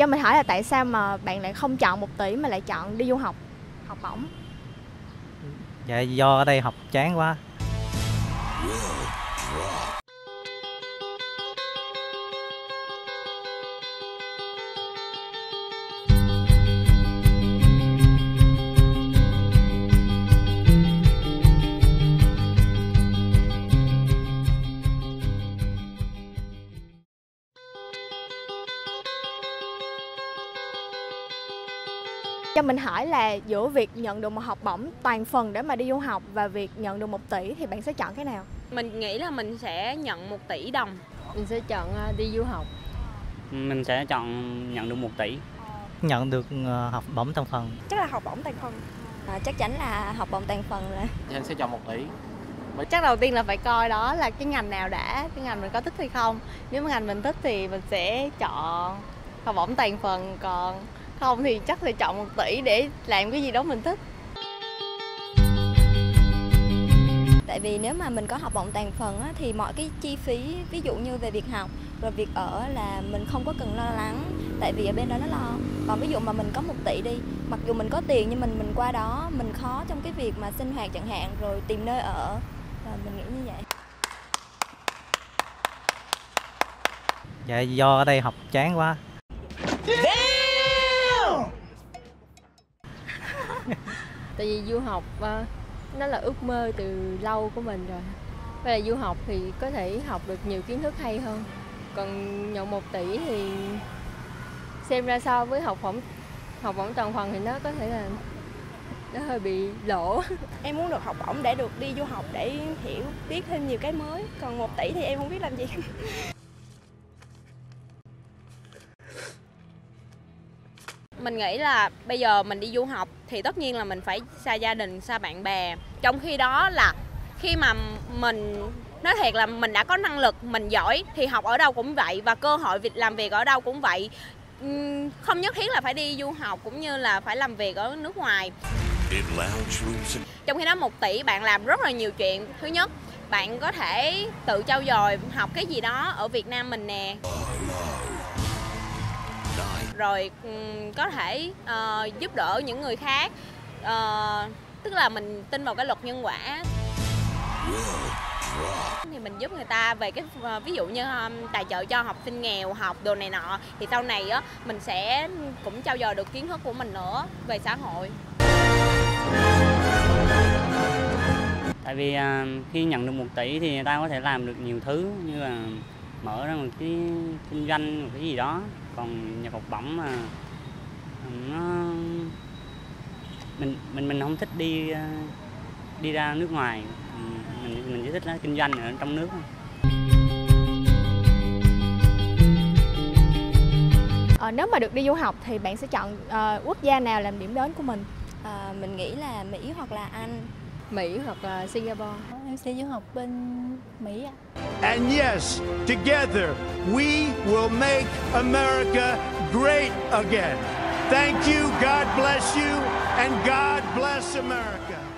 Cho mình hỏi là tại sao mà bạn lại không chọn 1 tỷ mà lại chọn đi du học, học bổng? Dạ do ở đây học chán quá. Cho mình hỏi là giữa việc nhận được một học bổng toàn phần để mà đi du học và việc nhận được 1 tỷ thì bạn sẽ chọn cái nào? Mình nghĩ là mình sẽ nhận 1 tỷ đồng. Mình sẽ chọn đi du học. Mình sẽ chọn nhận được 1 tỷ. Nhận được học bổng toàn phần. Chắc là học bổng toàn phần. Chắc chắn là học bổng toàn phần rồi. Mình sẽ chọn 1 tỷ. Chắc đầu tiên là phải coi đó là cái ngành nào đã, cái ngành mình có thích hay không. Nếu mà ngành mình thích thì mình sẽ chọn học bổng toàn phần, còn không thì chắc là chọn 1 tỷ để làm cái gì đó mình thích. Tại vì nếu mà mình có học bổng toàn phần á, thì mọi cái chi phí, ví dụ như về việc học rồi việc ở là mình không có cần lo lắng, tại vì ở bên đó nó lo. Còn ví dụ mà mình có 1 tỷ đi, mặc dù mình có tiền nhưng mình qua đó mình khó trong cái việc mà sinh hoạt chẳng hạn, rồi tìm nơi ở, và mình nghĩ như vậy. Dạ do ở đây học chán quá. Tại vì du học nó là ước mơ từ lâu của mình rồi. Với là du học thì có thể học được nhiều kiến thức hay hơn. Còn nhận 1 tỷ thì xem ra so với học bổng toàn phần thì nó có thể là nó hơi bị lỗ. Em muốn được học bổng để được đi du học, để hiểu biết thêm nhiều cái mới. Còn 1 tỷ thì em không biết làm gì. Mình nghĩ là bây giờ mình đi du học thì tất nhiên là mình phải xa gia đình, xa bạn bè. Trong khi đó là khi mà mình nói thiệt là mình đã có năng lực, mình giỏi thì học ở đâu cũng vậy, và cơ hội làm việc ở đâu cũng vậy. Không nhất thiết là phải đi du học cũng như là phải làm việc ở nước ngoài. Trong khi đó 1 tỷ bạn làm rất là nhiều chuyện. Thứ nhất, bạn có thể tự trau dồi học cái gì đó ở Việt Nam mình nè. Rồi có thể giúp đỡ những người khác, tức là mình tin vào cái luật nhân quả thì mình giúp người ta về cái ví dụ như tài trợ cho học sinh nghèo học đồ này nọ, thì sau này á mình sẽ cũng trau dồi được kiến thức của mình nữa về xã hội. Tại vì khi nhận được 1 tỷ thì người ta có thể làm được nhiều thứ, như là mở ra một cái kinh doanh, một cái gì đó. Còn nhập học bổng mà nó mình không thích đi ra nước ngoài, mình chỉ thích là kinh doanh ở trong nước. Nếu mà được đi du học thì bạn sẽ chọn quốc gia nào làm điểm đến của mình? Mình nghĩ là Mỹ hoặc là Anh. Mỹ hoặc là Singapore. Em sẽ du học bên Mỹ ạ. And yes, together we will make America great again. Thank you, God bless you, and God bless America.